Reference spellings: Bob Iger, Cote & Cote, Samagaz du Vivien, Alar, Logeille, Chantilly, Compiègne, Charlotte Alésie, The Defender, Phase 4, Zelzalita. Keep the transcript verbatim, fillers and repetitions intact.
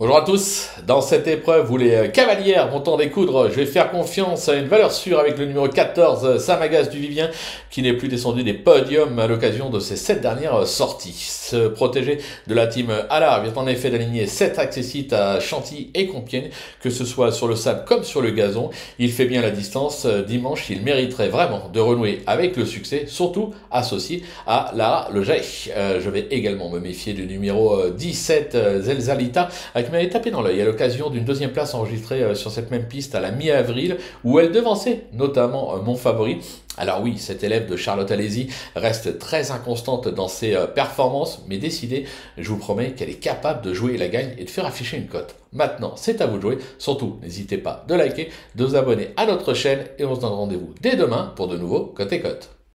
Bonjour à tous, dans cette épreuve où les cavalières vont en découdre, je vais faire confiance à une valeur sûre avec le numéro quatorze, Samagaz du Vivien, qui n'est plus descendu des podiums à l'occasion de ses sept dernières sorties. Se protéger de la team Alar vient en effet d'aligner sept accessites à Chantilly et Compiègne, que ce soit sur le sable comme sur le gazon. Il fait bien la distance, dimanche il mériterait vraiment de renouer avec le succès, surtout associé à la Logeille. Euh, je vais également me méfier du numéro dix-sept, Zelzalita, avec m'avait tapé dans l'œil à l'occasion d'une deuxième place enregistrée sur cette même piste à la mi-avril, où elle devançait notamment mon favori. Alors oui, cette élève de Charlotte Alésie reste très inconstante dans ses performances, mais décidée, je vous promets qu'elle est capable de jouer la gagne et de faire afficher une cote. Maintenant, c'est à vous de jouer. Surtout, n'hésitez pas de liker, de vous abonner à notre chaîne et on se donne rendez-vous dès demain pour de nouveaux Côté Cotes.